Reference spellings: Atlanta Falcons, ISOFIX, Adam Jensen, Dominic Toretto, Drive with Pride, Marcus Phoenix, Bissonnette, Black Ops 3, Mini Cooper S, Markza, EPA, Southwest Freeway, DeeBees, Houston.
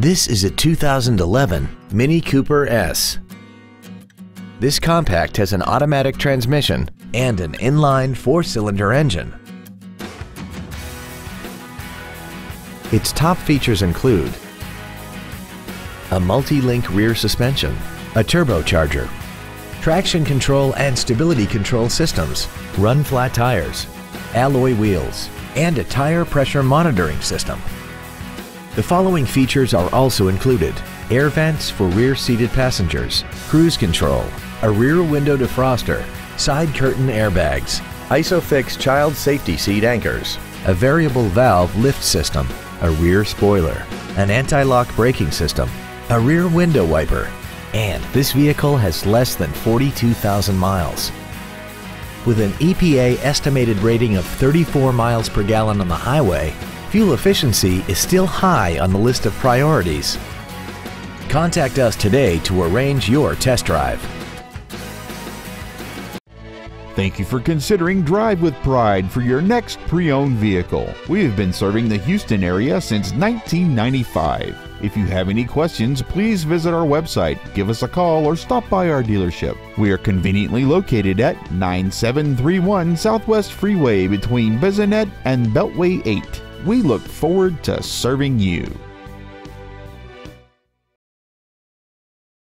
This is a 2011 Mini Cooper S. This compact has an automatic transmission and an inline four-cylinder engine. Its top features include a multi-link rear suspension, a turbocharger, traction control and stability control systems, run-flat tires, alloy wheels, and a tire pressure monitoring system. The following features are also included: air vents for rear-seated passengers, cruise control, a rear window defroster, side curtain airbags, ISOFIX child safety seat anchors, a variable valve lift system, a rear spoiler, an anti-lock braking system, a rear window wiper, and this vehicle has less than 42,000 miles. With an EPA estimated rating of 34 miles per gallon on the highway, fuel efficiency is still high on the list of priorities. Contact us today to arrange your test drive. Thank you for considering Drive with Pride for your next pre-owned vehicle. We have been serving the Houston area since 1995. If you have any questions, please visit our website, give us a call, or stop by our dealership. We are conveniently located at 9731 Southwest Freeway between Bissonnette and Beltway 8. We look forward to serving you.